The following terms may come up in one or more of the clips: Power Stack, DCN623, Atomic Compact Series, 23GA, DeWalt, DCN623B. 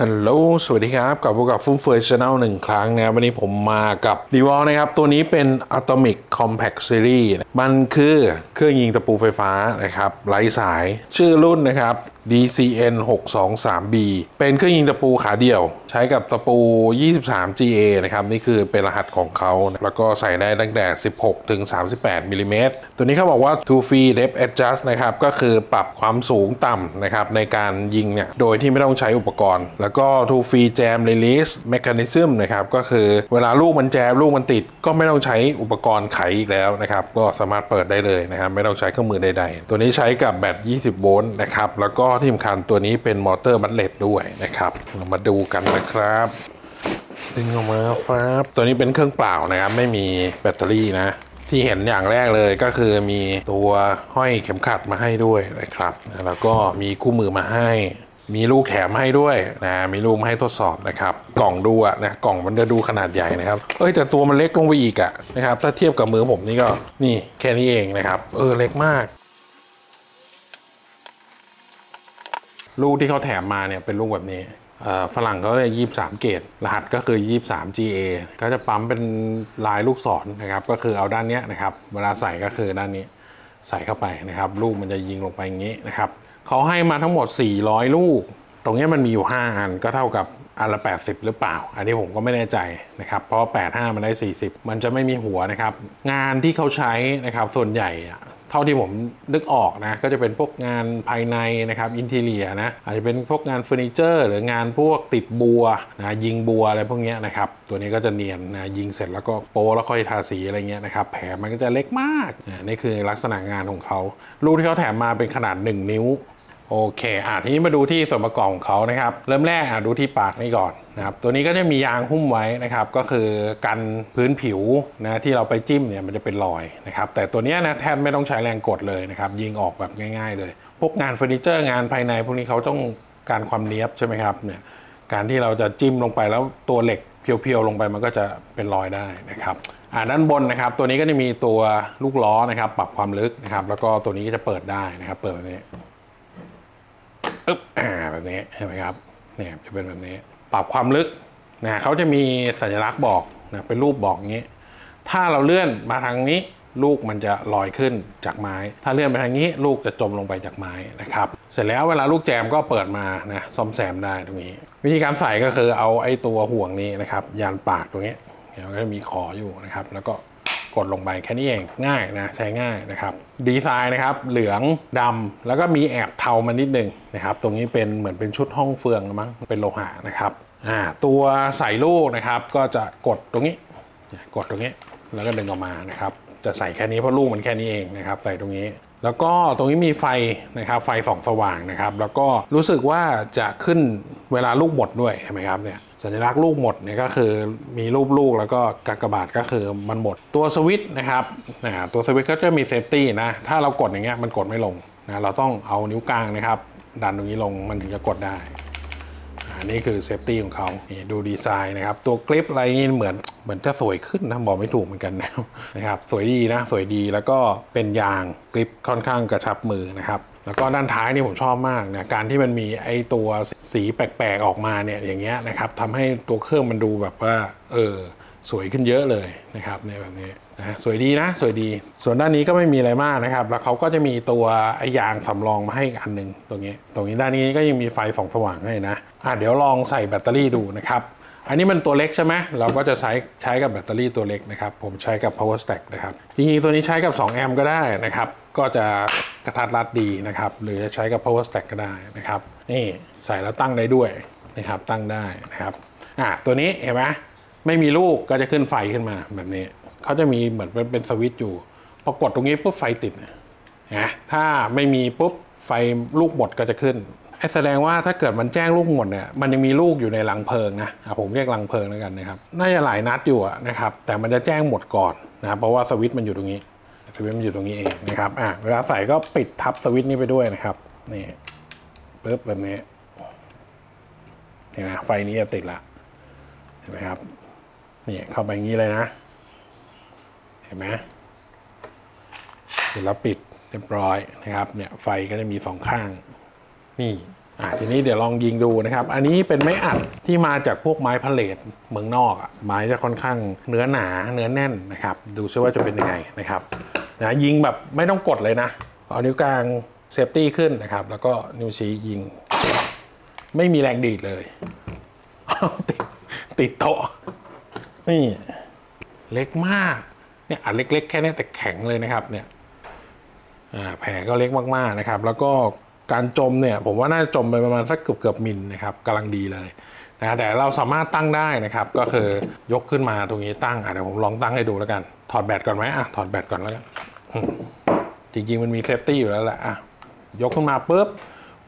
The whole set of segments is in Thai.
ฮัลโหลสวัสดีครับกลับมากับฟุ่มเฟือยชาแนลหนึ่งครั้งนะครับวันนี้ผมมากับดีวอลนะครับตัวนี้เป็น Atomic Compact Series มันคือเครื่องยิงตะปูไฟฟ้านะครับไร้สายชื่อรุ่นนะครับ DCN623B เป็นเครื่องยิงตะปูขาเดี่ยวใช้กับตะปู 23GA นะครับนี่คือเป็นรหัสของเขาแล้วก็ใส่ได้ตั้งแต่16ถึง38มิลลิเมตรตัวนี้เขาบอกว่า Two Free Depth Adjust นะครับก็คือปรับความสูงต่ำนะครับในการยิงเนี่ยโดยที่ไม่ต้องใช้อุปกรณ์แล้วก็ Two Free Jam Release Mechanism นะครับก็คือเวลาลูกมันแจมลูกมันติดก็ไม่ต้องใช้อุปกรณ์ไขอีกแล้วนะครับก็สามารถเปิดได้เลยนะครับไม่ต้องใช้เครื่องมือใดๆตัวนี้ใช้กับแบต20โวลต์นะครับแล้วก็ที่สำคัญตัวนี้เป็นมอเตอร์มัดเล็ตด้วยนะครับเรามาดูกันนะครับดึงออกมาครับตัวนี้เป็นเครื่องเปล่านะครับไม่มีแบตเตอรี่นะที่เห็นอย่างแรกเลยก็คือมีตัวห้อยเข็มขัดมาให้ด้วยนะครับแล้วก็มีคู่มือมาให้มีลูกแถมให้ด้วยนะมีลูกมาให้ทดสอบนะครับกล่องดูอะนะกล่องมันจะดูขนาดใหญ่นะครับแต่ตัวมันเล็กลงไปอีกอะนะครับถ้าเทียบกับมือผมนี่ก็นี่แค่นี้เองนะครับเล็กมากลูกที่เขาแถมมาเนี่ยเป็นลูกแบบนี้ฝรั่งเขาจะ23เกรดรหัสก็คือ 23GA เขาจะปั๊มเป็นลายลูกศรนะครับก็คือเอาด้านนี้นะครับเวลาใส่ก็คือด้านนี้ใส่เข้าไปนะครับลูกมันจะยิงลงไปอย่างนี้นะครับเขาให้มาทั้งหมด400ลูกตรงนี้มันมีอยู่5อันก็เท่ากับอันละ80หรือเปล่าอันนี้ผมก็ไม่แน่ใจนะครับเพราะ85มันได้40มันจะไม่มีหัวนะครับงานที่เขาใช้นะครับส่วนใหญ่เท่าที่ผมนึกออกนะก็จะเป็นพวกงานภายในนะครับอินทีเรียนะอาจจะเป็นพวกงานเฟอร์นิเจอร์หรืองานพวกติดบัวนะยิงบัวอะไรพวกนี้นะครับตัวนี้ก็จะเนียนนะยิงเสร็จแล้วก็โปแล้วค่อยทาสีอะไรเงี้ยนะครับแผลมันก็จะเล็กมากนี่คือลักษณะงานของเขาลูกที่เขาแถมมาเป็นขนาด1นิ้วโอเคทีนี้มาดูที่ส่วนประกอบของเขานะครับเริ่มแรกดูที่ปากนี่ก่อนนะครับตัวนี้ก็จะมียางหุ้มไว้นะครับก็คือกันพื้นผิวนะที่เราไปจิ้มเนี่ยมันจะเป็นรอยนะครับแต่ตัวนี้นะแทบไม่ต้องใช้แรงกดเลยนะครับยิงออกแบบง่ายๆเลยพวกงานเฟอร์นิเจอร์งานภายในพวกนี้เขาต้องการความเนี๊ยบใช่ไหมครับเนี่ยการที่เราจะจิ้มลงไปแล้วตัวเหล็กเพียวๆลงไปมันก็จะเป็นรอยได้นะครับด้านบนนะครับตัวนี้ก็จะมีตัวลูกล้อนะครับปรับความลึกนะครับแล้วก็ตัวนี้ก็จะเปิดได้นะครับเปิดแบบนี้แบบนี้เห็นไหมครับเนี่ยจะเป็นแบบนี้ปรับความลึกนะเขาจะมีสัญลักษณ์บอกนะเป็นรูปบอกงี้ถ้าเราเลื่อนมาทางนี้ลูกมันจะลอยขึ้นจากไม้ถ้าเลื่อนไปทางนี้ลูกจะจมลงไปจากไม้นะครับเสร็จแล้วเวลาลูกแจมก็เปิดมานะซ่อมแซมได้ตรงนี้วิธีการใส่ก็คือเอาไอ้ตัวห่วงนี้นะครับยันปากตรงนี้มันก็จะมีขออยู่นะครับแล้วก็กดลงไปแค่นี้เองง่ายนะใช้ง่ายนะครับดีไซน์นะครับเหลืองดำแล้วก็มีแอบเทามานิดนึงนะครับตรงนี้เป็นเหมือนเป็นชุดห้องเฟืองมั้งเป็นโลหะนะครับตัวใส่ลูกนะครับก็จะกดตรงนี้แล้วก็ดึงออกมานะครับจะใส่แค่นี้เพราะลูกมันแค่นี้เองนะครับใส่ตรงนี้แล้วก็ตรงนี้มีไฟนะครับไฟส่องสว่างนะครับแล้วก็รู้สึกว่าจะขึ้นเวลาลูกหมดด้วยใช่ไหมครับเนี่ยสัญลักษณ์ลูกหมดเนี่ยก็คือมีรูปลูกแล้วก็กากบาทก็คือมันหมดตัวสวิตช์นะครับตัวสวิตช์ก็จะมีเซฟตี้นะถ้าเรากดอย่างเงี้ยมันกดไม่ลงนะเราต้องเอานิ้วกลางนะครับดันตรงนี้ลงมันถึงจะกดได้นี่คือเซฟตี้ของเขาดูดีไซน์นะครับตัวคลิปอะไรนี่เหมือนจะสวยขึ้นนะบอกไม่ถูกเหมือนกันนะครับสวยดีนะสวยดีแล้วก็เป็นยางคลิปค่อนข้างกระชับมือนะครับแล้วก็ด้านท้ายนี่ผมชอบมากนะการที่มันมีไอ้ตัวสีแปลกๆออกมาเนี่ยอย่างเงี้ยนะครับทำให้ตัวเครื่องมันดูแบบว่าสวยขึ้นเยอะเลยนะครับในแบบนี้นะสวยดีนะสวยดีส่วนด้านนี้ก็ไม่มีอะไรมากนะครับแล้วเขาก็จะมีตัวไอ้ยางสำรองมาให้อันนึงตรงนี้ด้านนี้ก็ยังมีไฟส่องสว่างให้นะเดี๋ยวลองใส่แบตเตอรี่ดูนะครับอันนี้มันตัวเล็กใช่ไหมเราก็จะใช้กับแบตเตอรี่ตัวเล็กนะครับผมใช้กับ Power Stack นะครับจริงๆตัวนี้ใช้กับ2แอมป์ก็ได้นะครับก็จะกระทัดรัดดีนะครับหรือจะใช้กับ Power Stack ก็ได้นะครับนี่ใส่แล้วตั้งได้ด้วยนะครับตั้งได้นะครับตัวนี้เห็นไหมไม่มีลูกก็จะขึ้นไฟขึ้นมาแบบนี้เขาจะมีเหมือนเป็นสวิตช์อยู่พอกดตรงนี้ปุ๊บไฟติดนะถ้าไม่มีปุ๊บไฟลูกหมดก็จะขึ้นแสดงว่าถ้าเกิดมันแจ้งลูกหมดเนี่ยมันยังมีลูกอยู่ในรังเพลิงนะผมเรียกรังเพลิงแล้วกันนะครับน่าจะหลายนัดอยู่นะครับแต่มันจะแจ้งหมดก่อนนะครับเพราะว่าสวิตช์มันอยู่ตรงนี้สวิตช์มันอยู่ตรงนี้เองนะครับเวลาใส่ก็ปิดทับสวิตช์นี้ไปด้วยนะครับนี่ปึ๊บแบบนี้เห็นไหมไฟนี้จะติดละเห็นไหมครับนี่เข้าไปอย่างนี้เลยนะเห็นไหมเสร็จแล้วปิดเรียบร้อยนะครับเนี่ยไฟก็จะมีสองข้างนี่ ทีนี้เดี๋ยวลองยิงดูนะครับอันนี้เป็นไม้อัดที่มาจากพวกไม้พาเลทเมืองนอกไม้จะค่อนข้างเนื้อหนาเนื้อแน่นนะครับดูซิว่าจะเป็นยังไงนะครับนะยิงแบบไม่ต้องกดเลยนะเอานิ้วกลางเซฟตี้ขึ้นนะครับแล้วก็นิ้วชี้ยิงไม่มีแรงดีดเลย ติดโต๊ะนี่เล็กมากเนี่ยอัดเล็กๆแค่นี้แต่แข็งเลยนะครับเนี่ยแผลก็เล็กมากๆนะครับแล้วก็การจมเนี่ยผมว่าน่าจะจมไปประมาณสักเกือบมิลนะครับกำลังดีเลยนะแต่เราสามารถตั้งได้นะครับก็คือยกขึ้นมาตรงนี้ตั้งเดี๋ยวผมลองตั้งให้ดูแล้วกันถอดแบตก่อนไหมถอดแบตก่อนแล้วกันจริงๆมันมีเซฟตี้อยู่แล้วแหละยกขึ้นมาปุ๊บ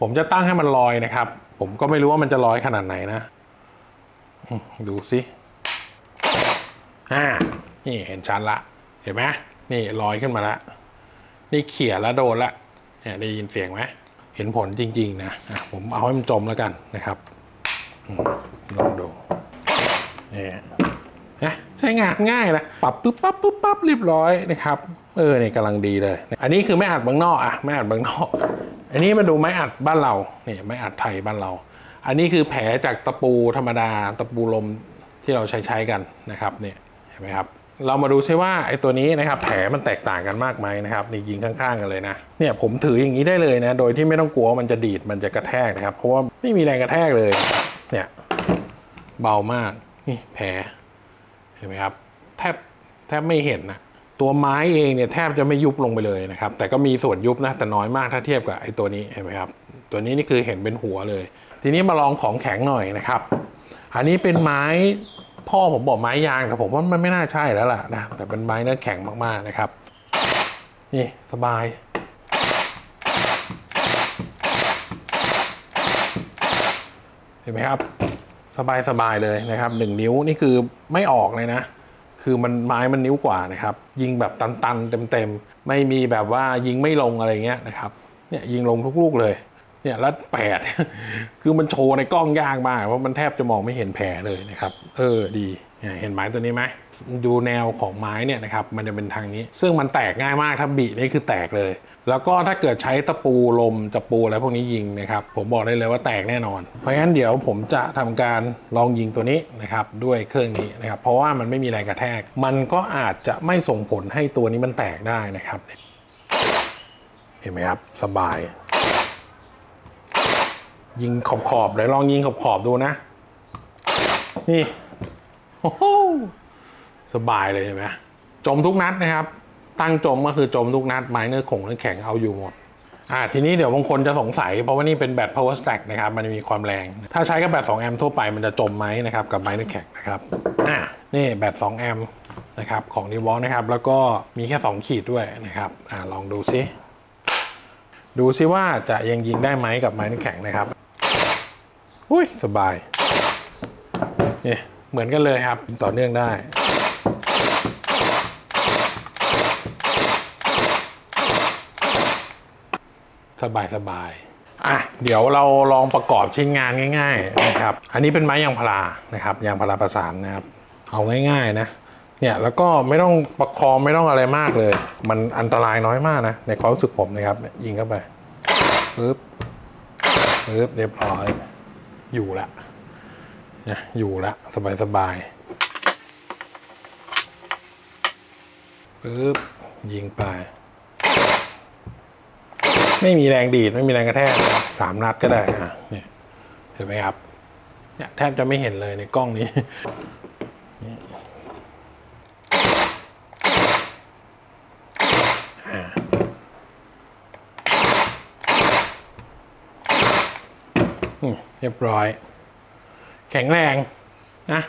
ผมจะตั้งให้มันลอยนะครับผมก็ไม่รู้ว่ามันจะลอยขนาดไหนนะดูสินี่เห็นชัดละเห็นไหมนี่ลอยขึ้นมาละนี่เขี่ยแล้วโดนละได้ยินเสียงไหมเห็นผลจริงๆนะผมเอาให้มันจมแล้วกันนะครับลองดูนะใช้งานง่ายนะปรับปุ๊บปั๊บปุ๊บปั๊บเรียบร้อยนะครับเนี่ยกำลังดีเลยอันนี้คือไม้อัดบางนอกไม้อัดบางนอกอันนี้มาดูไม้อัดบ้านเราเนี่ยไม้อัดไทยบ้านเราอันนี้คือแผลจากตะปูธรรมดาตะปูลมที่เราใช้กันนะครับเนี่ยเห็นไหมครับเรามาดูใช่ว่าไอ้ตัวนี้นะครับแผลมันแตกต่างกันมากไหมนะครับนี่ยิงข้างๆกันเลยนะเนี่ยผมถืออย่างนี้ได้เลยนะโดยที่ไม่ต้องกลัวมันจะดีดมันจะกระแทกนะครับเพราะว่าไม่มีแรงกระแทกเลยเนี่ยเบามากนี่แผลเห็นไหมครับแทบไม่เห็นนะตัวไม้เองเนี่ยแทบจะไม่ยุบลงไปเลยนะครับแต่ก็มีส่วนยุบนะแต่น้อยมากถ้าเทียบกับไอ้ตัวนี้เห็นไหมครับตัวนี้นี่คือเห็นเป็นหัวเลยทีนี้มาลองของแข็งหน่อยนะครับอันนี้เป็นไม้พ่อผมบอกไม้ยางแต่ผมว่ามันไม่น่าใช่แล้วล่ะนะแต่เป็นไม้เนื้อแข็งมากๆนะครับนี่สบายเห็นไหมครับสบายๆเลยนะครับ1นิ้วนี่คือไม่ออกเลยนะคือมันไม้มันนิ้วกว่านะครับยิงแบบตันๆเต็มๆไม่มีแบบว่ายิงไม่ลงอะไรเงี้ยนะครับเนี่ยยิงลงทุกลูกเลยเนี่ยรัดแปดคือมันโชว์ในกล้องยากมากว่ามันแทบจะมองไม่เห็นแผลเลยนะครับดีเห็นไม้ตัวนี้ไหมดูแนวของไม้เนี่ยนะครับมันจะเป็นทางนี้ซึ่งมันแตกง่ายมากถ้าบีนี่คือแตกเลยแล้วก็ถ้าเกิดใช้ตะปูลมตะปูอะไรพวกนี้ยิงนะครับผมบอกได้เลยว่าแตกแน่นอนเพราะงั้นเดี๋ยวผมจะทำการลองยิงตัวนี้นะครับด้วยเครื่องนี้นะครับเพราะว่ามันไม่มีแรงกระแทกมันก็อาจจะไม่ส่งผลให้ตัวนี้มันแตกได้นะครับเห็นไหมครับสบายยิงขอบเดี๋ยวลองยิงขอบดูนะนี่โอ้โหสบายเลยเห็นไหมจมทุกนัดนะครับตั้งจมก็คือจมทุกนัดไม้เนื้อแข็งเอาอยู่หมดทีนี้เดี๋ยวบางคนจะสงสัยเพราะว่านี่เป็นแบต Power Stack นะครับมันมีความแรงถ้าใช้กับแบต2แอมป์ทั่วไปมันจะจมไหมนะครับกับไม้เนื้อแข็งนะครับนี่แบต2แอมป์นะครับของนิวอลนะครับแล้วก็มีแค่2ขีดด้วยนะครับลองดูซิว่าจะยังยิงได้ไหมกับไม้เนื้อแข็งนะครับอุ้ยสบายนี่เหมือนกันเลยครับต่อเนื่องได้สบายเดี๋ยวเราลองประกอบชิ้นงานง่ายๆนะครับอันนี้เป็นไม้ยางพารานะครับยางพาราประสานนะครับเอาง่ายๆนะเนี่ยแล้วก็ไม่ต้องประคองไม่ต้องอะไรมากเลยมันอันตรายน้อยมากนะในความรู้สึกผมนะครับยิงเข้าไปปึ๊บเรียบร้อยอยู่ละสบายปึ๊บยิงไปไม่มีแรงดีดไม่มีแรงกระแทก3 นัดก็ได้เนี่ยเห็นไหมครับเนี่ยแทบจะไม่เห็นเลยในกล้องนี้เรียบร้อยแข็งแรงนะ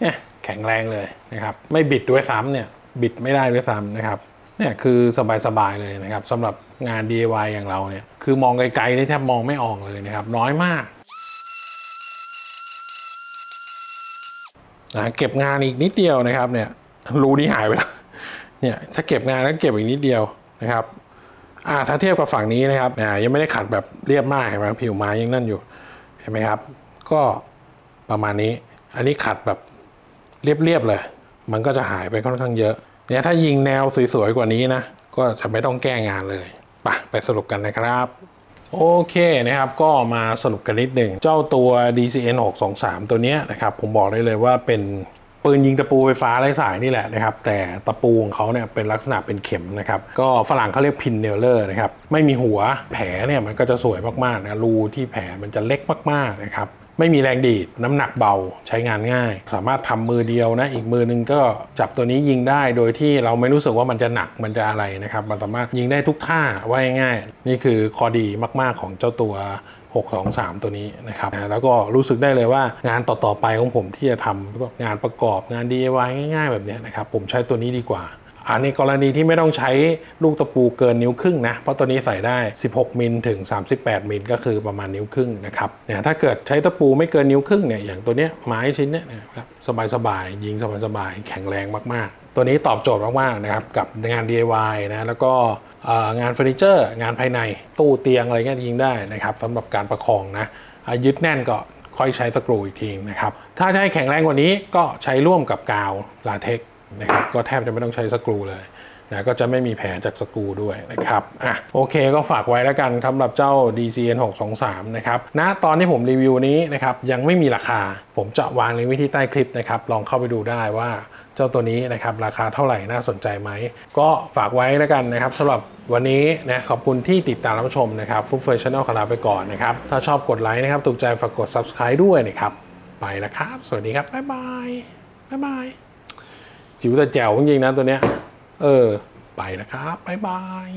เนี่ยแข็งแรงเลยนะครับไม่บิดด้วยซ้ำเนี่ยบิดไม่ได้ด้วยซ้ำนะครับเนี่ยคือสบายเลยนะครับสำหรับงาน DIY อย่างเราเนี่ยคือมองไกลๆได้แทบมองไม่ออกเลยนะครับน้อยมากเก็บงานอีกนิดเดียวนะครับเนี่ยรูนี้หายไปแล้วเนี่ยถ้าเก็บงานแล้วเก็บอีกนิดเดียวนะครับถ้าเทียบกับฝั่งนี้นะครับยังไม่ได้ขัดแบบเรียบมากเห็นไหมผิวไม้ยังนั่นอยู่เห็นไหมครับก็ประมาณนี้อันนี้ขัดแบบเรียบๆเลยมันก็จะหายไปค่อนข้างเยอะเนี่ยถ้ายิงแนวสวยๆกว่านี้นะก็จะไม่ต้องแก้งานเลยไปสรุปกันนะครับ โอเคนะครับก็มาสรุปกันนิดหนึ่งเจ้าตัว DCN623 ตัวนี้นะครับผมบอกได้เลยว่าเป็นปืนยิงตะปูไฟฟ้าไร้สายนี่แหละนะครับแต่ตะปูของเขาเนี่ยเป็นลักษณะเป็นเข็มนะครับก็ฝรั่งเขาเรียกพินเนลเลอร์นะครับไม่มีหัวแผลเนี่ยมันก็จะสวยมากๆนะรูที่แผลมันจะเล็กมากๆนะครับไม่มีแรงดีดน้ำหนักเบาใช้งานง่ายสามารถทำมือเดียวนะอีกมือนึงก็จับตัวนี้ยิงได้โดยที่เราไม่รู้สึกว่ามันจะหนักมันจะอะไรนะครับมันสามารถยิงได้ทุกท่าว่าง่ายๆนี่คือข้อดีมากๆของเจ้าตัว623ตัวนี้นะครับแล้วก็รู้สึกได้เลยว่างานต่อๆไปของผมที่จะทำงานประกอบงาน DIY ง่ายๆแบบนี้นะครับผมใช้ตัวนี้ดีกว่าในกรณีที่ไม่ต้องใช้ลูกตะปูเกินนิ้วครึ่งนะเพราะตัวนี้ใส่ได้16มิลถึง38มิลก็คือประมาณนิ้วครึ่งนะครับเนี่ยถ้าเกิดใช้ตะปูไม่เกินนิ้วครึ่งเนี่ยอย่างตัวเนี้ยไม้ชิ้นเนี้ยนะครับสบายๆยิงสบายๆแข็งแรงมากๆตัวนี้ตอบโจทย์มากๆนะครับกับงาน DIY นะแล้วก็งานเฟอร์นิเจอร์งานภายในตู้เตียงอะไรเงี้ยยิงได้นะครับสำหรับการประคองนะยึดแน่นก็ค่อยใช้สกรูอีกทีนะครับถ้าจะให้แข็งแรงกว่านี้ก็ใช้ร่วมกับกาวลาเท็กซ์นะครับก็แทบจะไม่ต้องใช้สกรูเลยนะก็จะไม่มีแผลจากสกรูด้วยนะครับโอเคก็ฝากไว้แล้วกันสำหรับเจ้า DCN623 นะครับณตอนที่ผมรีวิวนี้นะครับยังไม่มีราคาผมจะวางลิงก์ไว้ที่ใต้คลิปนะครับลองเข้าไปดูได้ว่าเจ้าตัวนี้นะครับราคาเท่าไหร่น่าสนใจไหมก็ฝากไว้แล้วกันนะครับสำหรับวันนี้นะขอบคุณที่ติดตามรับชมนะครับฟุ๊กเฟย์ชาแนลขอลาไปก่อนนะครับถ้าชอบกดไลค์นะครับถูกใจฝากกด Subscribe ด้วยนะครับไปแล้วครับสวัสดีครับบ๊ายบายบ๊ายบายจิ๋วแต่แจ๋วจริงๆนะตัวเนี้ยไปนะครับบ๊ายบาย